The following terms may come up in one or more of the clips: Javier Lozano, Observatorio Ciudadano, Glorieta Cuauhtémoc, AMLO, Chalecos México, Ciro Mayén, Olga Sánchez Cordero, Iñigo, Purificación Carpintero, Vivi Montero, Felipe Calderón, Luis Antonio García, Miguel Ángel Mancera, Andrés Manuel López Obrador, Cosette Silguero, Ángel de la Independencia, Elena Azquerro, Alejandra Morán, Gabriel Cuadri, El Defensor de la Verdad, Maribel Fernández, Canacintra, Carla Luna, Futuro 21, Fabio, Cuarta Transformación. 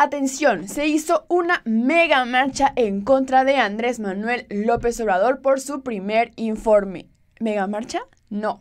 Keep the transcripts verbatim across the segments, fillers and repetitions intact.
Atención, se hizo una mega marcha en contra de Andrés Manuel López Obrador por su primer informe. ¿Mega marcha? No.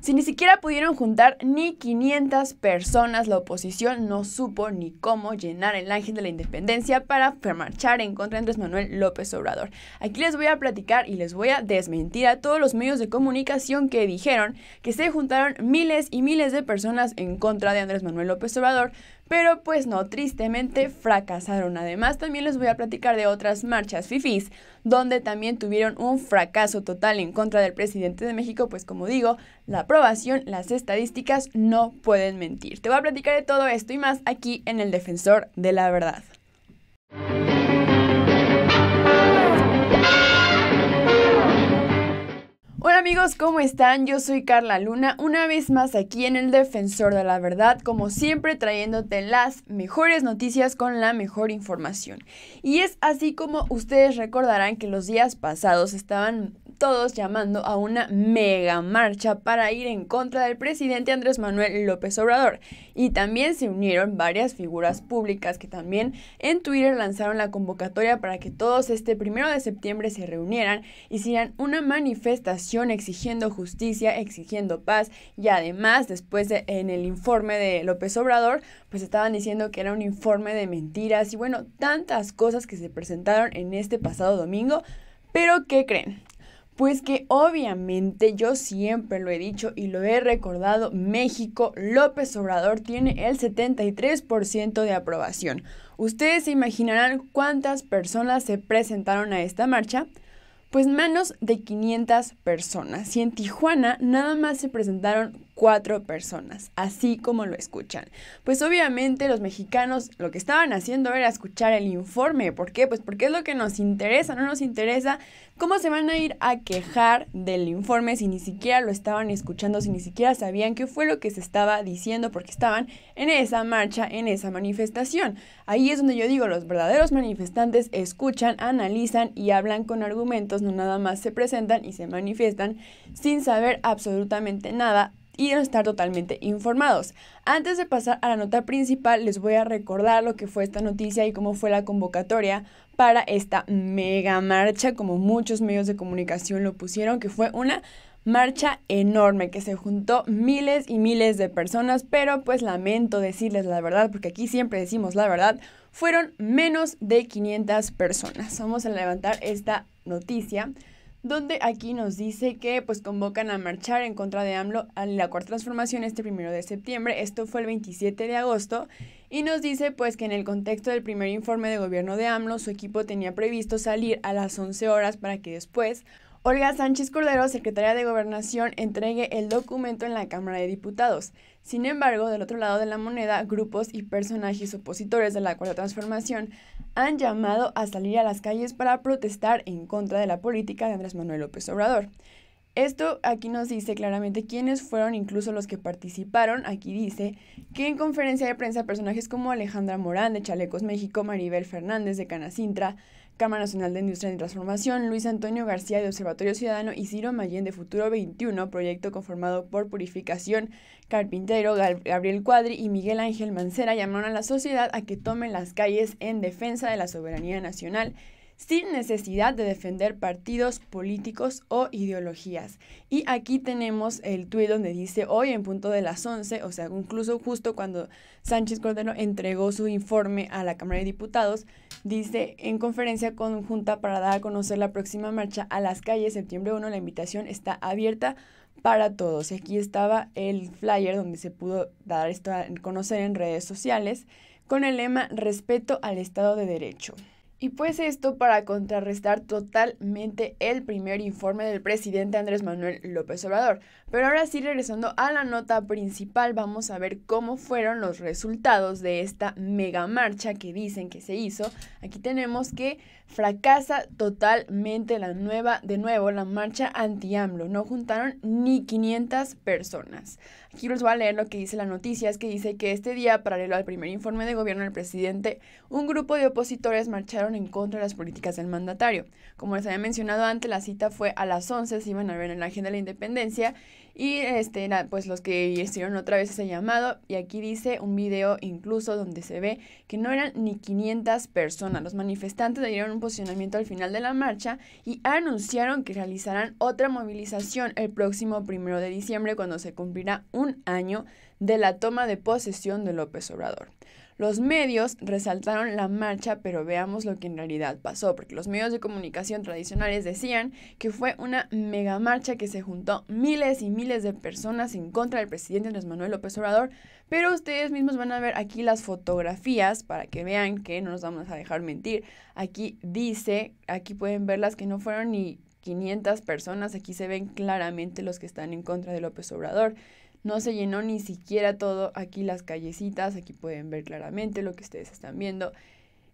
Si ni siquiera pudieron juntar ni quinientas personas, la oposición no supo ni cómo llenar el Ángel de la Independencia para marchar en contra de Andrés Manuel López Obrador. Aquí les voy a platicar y les voy a desmentir a todos los medios de comunicación que dijeron que se juntaron miles y miles de personas en contra de Andrés Manuel López Obrador, pero pues no, tristemente fracasaron. Además, también les voy a platicar de otras marchas fifís, donde también tuvieron un fracaso total en contra del presidente de México, pues como digo, la aprobación, las estadísticas no pueden mentir. Te voy a platicar de todo esto y más aquí en El Defensor de la Verdad. Hola amigos, ¿cómo están? Yo soy Carla Luna, una vez más aquí en El Defensor de la Verdad, como siempre trayéndote las mejores noticias con la mejor información. Y es así como ustedes recordarán que los días pasados estaban todos llamando a una mega marcha para ir en contra del presidente Andrés Manuel López Obrador. Y también se unieron varias figuras públicas que también en Twitter lanzaron la convocatoria para que todos este primero de septiembre se reunieran, hicieran una manifestación exigiendo justicia, exigiendo paz, y además después de, en el informe de López Obrador, pues estaban diciendo que era un informe de mentiras y bueno, tantas cosas que se presentaron en este pasado domingo. Pero ¿qué creen? Pues que obviamente, yo siempre lo he dicho y lo he recordado, México, López Obrador tiene el setenta y tres por ciento de aprobación. Ustedes se imaginarán cuántas personas se presentaron a esta marcha. Pues menos de quinientas personas, y en Tijuana nada más se presentaron cuatro personas, así como lo escuchan. Pues obviamente los mexicanos lo que estaban haciendo era escuchar el informe. ¿Por qué? Pues porque es lo que nos interesa, no nos interesa cómo se van a ir a quejar del informe si ni siquiera lo estaban escuchando, si ni siquiera sabían qué fue lo que se estaba diciendo, porque estaban en esa marcha, en esa manifestación. Ahí es donde yo digo, los verdaderos manifestantes escuchan, analizan y hablan con argumentos, no nada más se presentan y se manifiestan sin saber absolutamente nada y no estar totalmente informados. Antes de pasar a la nota principal, les voy a recordar lo que fue esta noticia y cómo fue la convocatoria para esta mega marcha, como muchos medios de comunicación lo pusieron, que fue una marcha enorme, que se juntó miles y miles de personas, pero pues lamento decirles la verdad, porque aquí siempre decimos la verdad, fueron menos de quinientas personas. Vamos a levantar esta noticia, donde aquí nos dice que pues convocan a marchar en contra de AMLO a la Cuarta Transformación este primero de septiembre. Esto fue el veintisiete de agosto y nos dice pues que en el contexto del primer informe de gobierno de AMLO, su equipo tenía previsto salir a las once horas para que después Olga Sánchez Cordero, secretaria de Gobernación, entregue el documento en la Cámara de Diputados. Sin embargo, del otro lado de la moneda, grupos y personajes opositores de la Cuarta Transformación han llamado a salir a las calles para protestar en contra de la política de Andrés Manuel López Obrador. Esto aquí nos dice claramente quiénes fueron, incluso los que participaron. Aquí dice que en conferencia de prensa personajes como Alejandra Morán de Chalecos México, Maribel Fernández de Canacintra, Cámara Nacional de Industria y Transformación, Luis Antonio García de Observatorio Ciudadano y Ciro Mayén de Futuro veintiuno, proyecto conformado por Purificación Carpintero, Gabriel Cuadri y Miguel Ángel Mancera, llamaron a la sociedad a que tomen las calles en defensa de la soberanía nacional, sin necesidad de defender partidos políticos o ideologías. Y aquí tenemos el tuit donde dice hoy en punto de las once, o sea, incluso justo cuando Sánchez Cordero entregó su informe a la Cámara de Diputados, dice en conferencia conjunta para dar a conocer la próxima marcha a las calles septiembre primero, la invitación está abierta para todos. Y aquí estaba el flyer donde se pudo dar esto a conocer en redes sociales con el lema respeto al Estado de Derecho. Y pues esto para contrarrestar totalmente el primer informe del presidente Andrés Manuel López Obrador. Pero ahora sí, regresando a la nota principal, vamos a ver cómo fueron los resultados de esta mega marcha que dicen que se hizo. Aquí tenemos que fracasa totalmente la nueva, de nuevo, la marcha anti-AMLO. No juntaron ni quinientas personas. Aquí les voy a leer lo que dice la noticia, es que dice que este día, paralelo al primer informe de gobierno del presidente, un grupo de opositores marcharon en contra de las políticas del mandatario. Como les había mencionado antes, la cita fue a las once, se iban a ver en el Ángel de la Independencia Y este, pues los que hicieron otra vez ese llamado, y aquí dice un video incluso donde se ve que no eran ni quinientas personas. Los manifestantes dieron un posicionamiento al final de la marcha y anunciaron que realizarán otra movilización el próximo primero de diciembre, cuando se cumplirá un año de la toma de posesión de López Obrador. Los medios resaltaron la marcha, pero veamos lo que en realidad pasó, porque los medios de comunicación tradicionales decían que fue una mega marcha que se juntó miles y miles de personas en contra del presidente Andrés Manuel López Obrador, pero ustedes mismos van a ver aquí las fotografías para que vean que no nos vamos a dejar mentir. Aquí dice, aquí pueden verlas, que no fueron ni quinientas personas, aquí se ven claramente los que están en contra de López Obrador. No se llenó ni siquiera todo, aquí las callecitas, aquí pueden ver claramente lo que ustedes están viendo.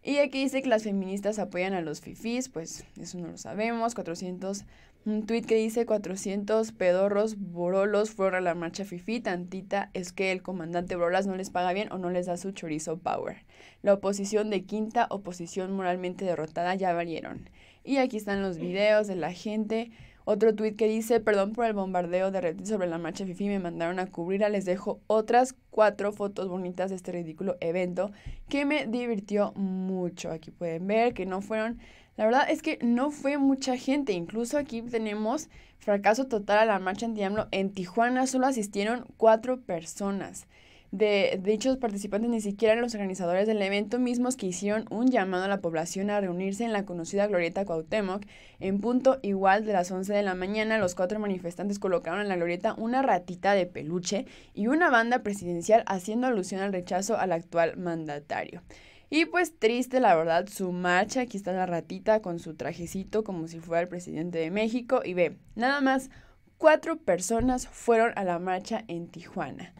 Y aquí dice que las feministas apoyan a los fifís, pues eso no lo sabemos. cuatrocientos, un tuit que dice cuatrocientos pedorros borolos fueron a la marcha fifí, tantita es que el comandante Borolas no les paga bien o no les da su chorizo power. La oposición de quinta, oposición moralmente derrotada, ya valieron. Y aquí están los videos de la gente. Otro tuit que dice, perdón por el bombardeo de redes sobre la marcha fifí, me mandaron a cubrirla, les dejo otras cuatro fotos bonitas de este ridículo evento que me divirtió mucho. Aquí pueden ver que no fueron, la verdad es que no fue mucha gente, incluso aquí tenemos fracaso total a la marcha anti-AMLO, en Tijuana solo asistieron cuatro personas. De dichos participantes ni siquiera eran los organizadores del evento mismos, que hicieron un llamado a la población a reunirse en la conocida Glorieta Cuauhtémoc. En punto igual de las once de la mañana, los cuatro manifestantes colocaron en la glorieta una ratita de peluche y una banda presidencial, haciendo alusión al rechazo al actual mandatario. Y pues triste, la verdad, su marcha. Aquí está la ratita con su trajecito como si fuera el presidente de México, y ve, nada más cuatro personas fueron a la marcha en Tijuana.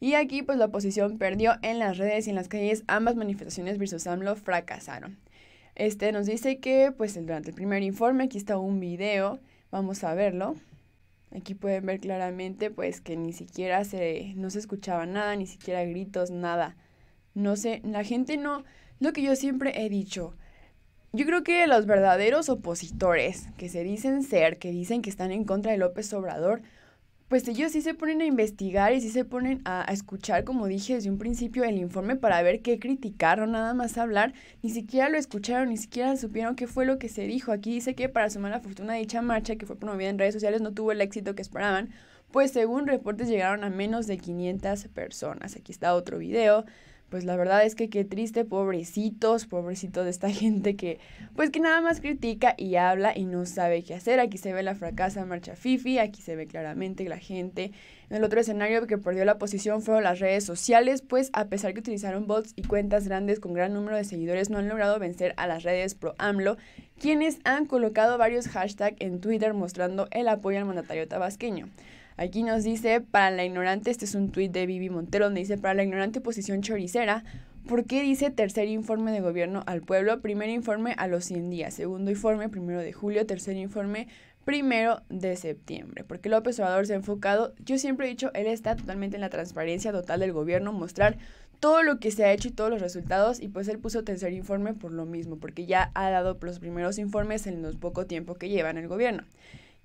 Y aquí pues la oposición perdió en las redes y en las calles. Ambas manifestaciones versus AMLO fracasaron. Este nos dice que pues durante el primer informe, aquí está un video, vamos a verlo. Aquí pueden ver claramente pues que ni siquiera se, no se escuchaba nada, ni siquiera gritos, nada. No sé, la gente no, lo que yo siempre he dicho, yo creo que los verdaderos opositores que se dicen ser, que dicen que están en contra de López Obrador, pues ellos sí se ponen a investigar y sí se ponen a, a escuchar, como dije desde un principio, el informe para ver qué criticaron, nada más hablar. Ni siquiera lo escucharon, ni siquiera supieron qué fue lo que se dijo. Aquí dice que para su mala fortuna dicha marcha, que fue promovida en redes sociales, no tuvo el éxito que esperaban, pues según reportes llegaron a menos de quinientas personas. Aquí está otro video. Pues la verdad es que qué triste, pobrecitos, pobrecitos de esta gente que, pues que nada más critica y habla y no sabe qué hacer. Aquí se ve la fracasa marcha fifí, aquí se ve claramente la gente. En el otro escenario que perdió la posición fueron las redes sociales, pues a pesar que utilizaron bots y cuentas grandes con gran número de seguidores, no han logrado vencer a las redes pro AMLO, quienes han colocado varios hashtags en Twitter mostrando el apoyo al mandatario tabasqueño. Aquí nos dice, para la ignorante, este es un tuit de Vivi Montero, donde dice, para la ignorante oposición choricera, ¿por qué dice tercer informe de gobierno al pueblo? Primer informe a los cien días, segundo informe primero de julio, tercer informe primero de septiembre. Porque López Obrador se ha enfocado, yo siempre he dicho, él está totalmente en la transparencia total del gobierno, mostrar todo lo que se ha hecho y todos los resultados, y pues él puso tercer informe por lo mismo, porque ya ha dado los primeros informes en los poco tiempo que lleva en el gobierno.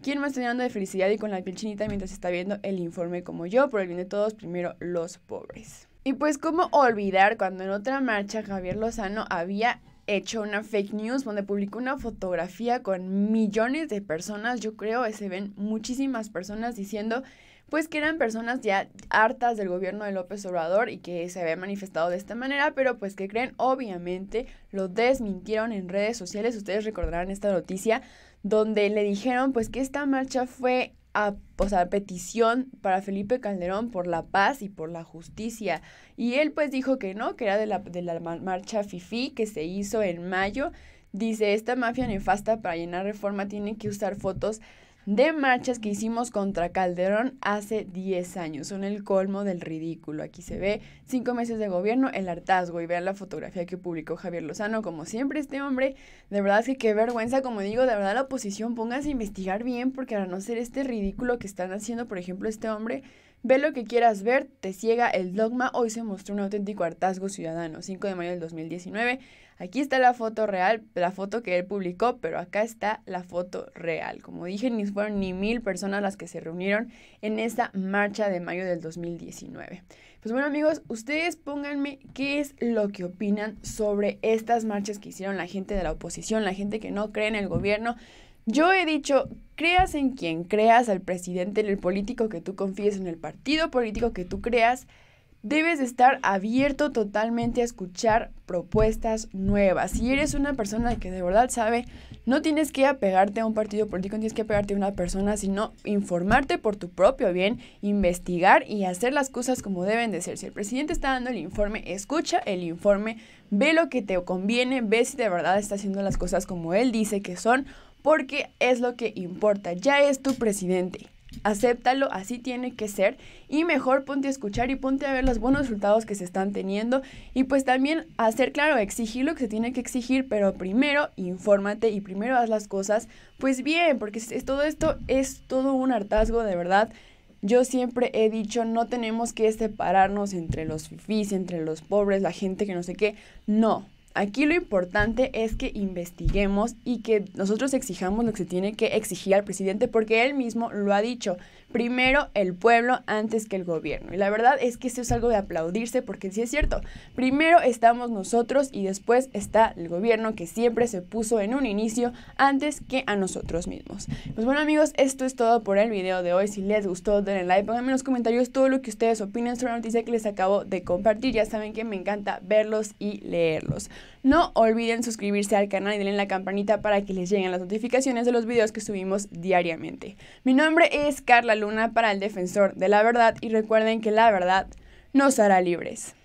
¿Quién más está llenando de felicidad y con la piel chinita mientras está viendo el informe como yo? Por el bien de todos, primero los pobres. Y pues, ¿cómo olvidar cuando en otra marcha Javier Lozano había hecho una fake news donde publicó una fotografía con millones de personas? Yo creo que se ven muchísimas personas diciendo pues que eran personas ya hartas del gobierno de López Obrador y que se había manifestado de esta manera, pero pues que creen, obviamente lo desmintieron en redes sociales. Ustedes recordarán esta noticia donde le dijeron pues que esta marcha fue a, o sea, a petición para Felipe Calderón por la paz y por la justicia, y él pues dijo que no, que era de la, de la marcha fifí que se hizo en mayo. Dice, esta mafia nefasta para llenar Reforma tiene que usar fotos de marchas que hicimos contra Calderón hace diez años, son el colmo del ridículo. Aquí se ve cinco meses de gobierno, el hartazgo, y vean la fotografía que publicó Javier Lozano, como siempre este hombre, de verdad es que qué vergüenza, como digo, de verdad la oposición, pónganse a investigar bien, porque para no ser este ridículo que están haciendo, por ejemplo, este hombre, Ve lo que quieras ver, te ciega el dogma. Hoy se mostró un auténtico hartazgo ciudadano. cinco de mayo del dos mil diecinueve. Aquí está la foto real, la foto que él publicó, pero acá está la foto real. Como dije, ni fueron ni mil personas las que se reunieron en esta marcha de mayo del dos mil diecinueve. Pues bueno, amigos, ustedes pónganme qué es lo que opinan sobre estas marchas que hicieron la gente de la oposición, la gente que no cree en el gobierno. Yo he dicho, creas en quien creas, al presidente, en el político que tú confíes, en el partido político que tú creas, debes estar abierto totalmente a escuchar propuestas nuevas. Si eres una persona que de verdad sabe, no tienes que apegarte a un partido político, no tienes que apegarte a una persona, sino informarte por tu propio bien, investigar y hacer las cosas como deben de ser. Si el presidente está dando el informe, escucha el informe, ve lo que te conviene, ve si de verdad está haciendo las cosas como él dice que son, porque es lo que importa, ya es tu presidente, acéptalo, así tiene que ser, y mejor ponte a escuchar y ponte a ver los buenos resultados que se están teniendo, y pues también hacer claro, exigir lo que se tiene que exigir, pero primero infórmate y primero haz las cosas pues bien, porque todo esto es todo un hartazgo, de verdad. Yo siempre he dicho, no tenemos que separarnos entre los fifís, entre los pobres, la gente que no sé qué, no. Aquí lo importante es que investiguemos y que nosotros exijamos lo que se tiene que exigir al presidente, porque él mismo lo ha dicho, primero el pueblo antes que el gobierno. Y la verdad es que esto es algo de aplaudirse, porque sí es cierto, primero estamos nosotros y después está el gobierno, que siempre se puso en un inicio antes que a nosotros mismos. Pues bueno, amigos, esto es todo por el video de hoy. Si les gustó, denle like, pónganme en los comentarios todo lo que ustedes opinan sobre la noticia que les acabo de compartir. Ya saben que me encanta verlos y leerlos. No olviden suscribirse al canal y denle la campanita para que les lleguen las notificaciones de los videos que subimos diariamente. Mi nombre es Carla Luna para El Defensor de la Verdad, y recuerden que la verdad nos hará libres.